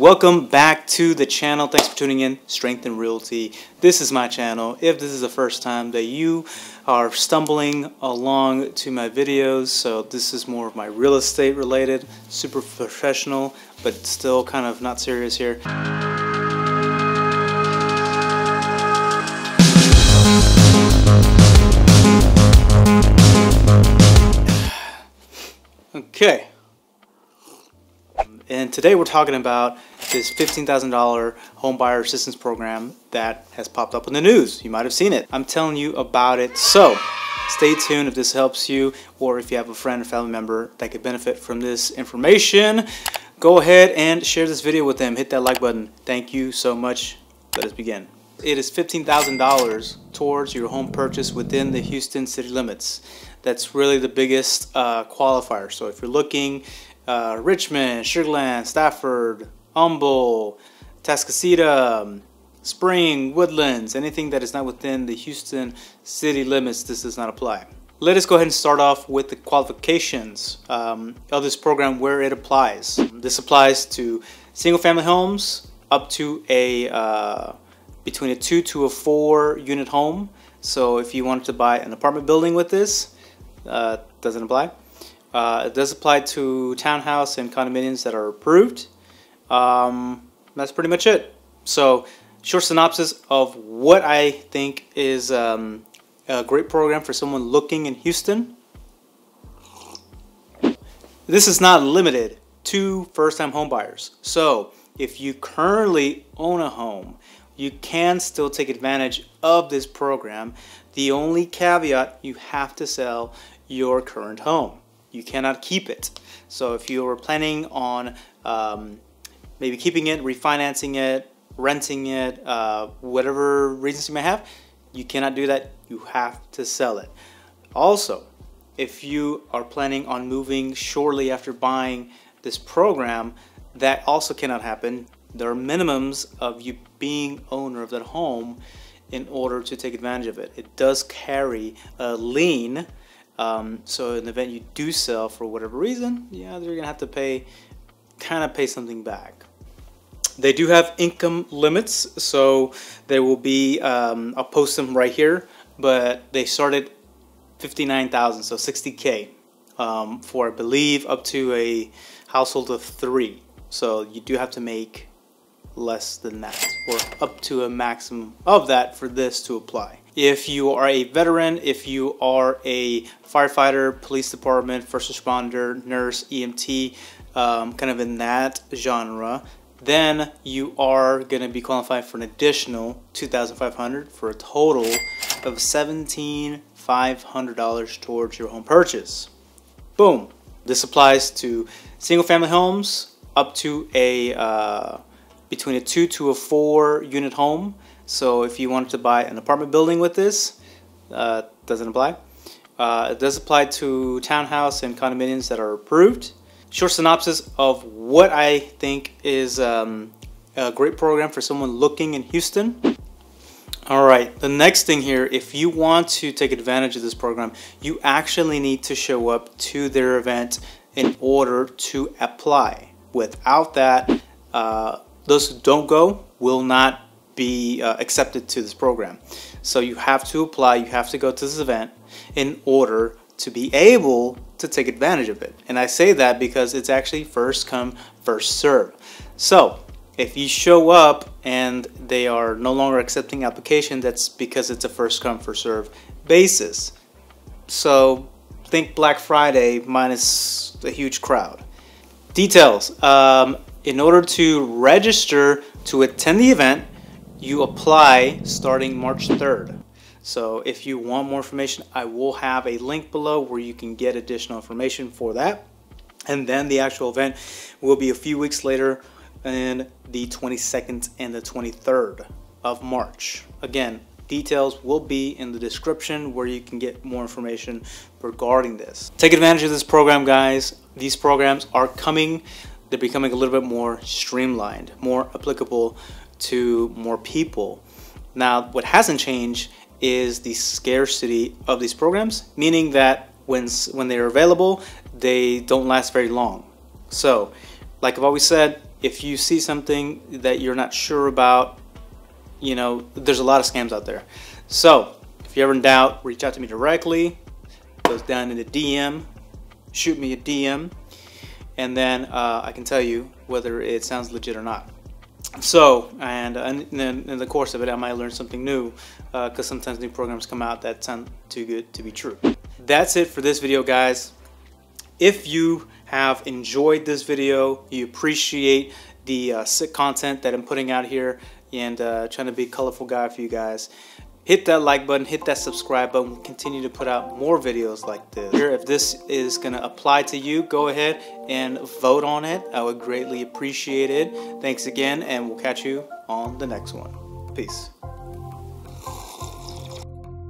Welcome back to the channel. Thanks for tuning in. Strength and Realty. This is my channel. If this is the first time that you are stumbling along to my videos, so this is more of my real estate related, super professional, but still kind of not serious here. Okay. And today we're talking about this $15,000 home buyer assistance program that has popped up in the news. You might have seen it. I'm telling you about it. So stay tuned if this helps you, or if you have a friend or family member that could benefit from this information, go ahead and share this video with them. Hit that like button. Thank you so much. Let us begin. It is $15,000 towards your home purchase within the Houston city limits. That's really the biggest qualifier. So if you're looking Richmond, Sugar Land, Stafford, Humble, Tascasita, Spring, Woodlands, anything that is not within the Houston city limits, this does not apply. Let us go ahead and start off with the qualifications of this program, where it applies. This applies to single-family homes up to a between a 2 to a 4 unit home. So if you wanted to buy an apartment building with this, doesn't apply. It does apply to townhouse and condominiums that are approved. That's pretty much it. So short synopsis of what I think is a great program for someone looking in Houston. This is not limited to first-time home buyers. So if you currently own a home, you can still take advantage of this program. The only caveat, you have to sell your current home. You cannot keep it. So if you were planning on maybe keeping it, refinancing it, renting it, whatever reasons you may have, you cannot do that. You have to sell it. Also, if you are planning on moving shortly after buying this program, that also cannot happen. There are minimums of you being owner of that home in order to take advantage of it. It does carry a lien. So in the event you do sell for whatever reason, yeah, you're gonna have to pay something back. They do have income limits, so there will be, I'll post them right here, but they started 59,000, so 60K, for I believe up to a household of 3. So you do have to make less than that, or up to a maximum of that for this to apply. If you are a veteran, if you are a firefighter, police department, first responder, nurse, EMT, kind of in that genre, then you are going to be qualified for an additional $2,500 for a total of $17,500 towards your home purchase. Boom. This applies to single family homes up to a between a 2 to a 4 unit home. So if you wanted to buy an apartment building with this, doesn't apply. It does apply to townhouse and condominiums that are approved. Short synopsis of what I think is a great program for someone looking in Houston. All right, the next thing here, if you want to take advantage of this program, you actually need to show up to their event in order to apply. Without that, those who don't go will not be accepted to this program. So you have to apply, you have to go to this event in order to be able to take advantage of it. And I say that because it's actually first come, first serve. So if you show up and they are no longer accepting application, that's because it's a first come, first serve basis. So think Black Friday minus a huge crowd. Details, in order to register to attend the event, you apply starting March 3rd. So if you want more information, I will have a link below where you can get additional information for that. And then the actual event will be a few weeks later, and the 22nd and the 23rd of March. Again, details will be in the description where you can get more information regarding this. Take advantage of this program, guys. These programs are coming. They're becoming a little bit more streamlined, more applicable to more people. Now, what hasn't changed is the scarcity of these programs, meaning that when they're available, they don't last very long. So, like I've always said, if you see something that you're not sure about, you know, there's a lot of scams out there. So if you're ever in doubt, reach out to me directly. It goes down in the DM. Shoot me a DM, and then I can tell you whether it sounds legit or not. So, and then in the course of it, I might learn something new, because sometimes new programs come out that sound too good to be true. That's it for this video, guys. If you have enjoyed this video, you appreciate the sick content that I'm putting out here, and trying to be a colorful guy for you guys, hit that like button, hit that subscribe button. We'll continue to put out more videos like this. If this is going to apply to you, go ahead and vote on it. I would greatly appreciate it. Thanks again, and we'll catch you on the next one. Peace.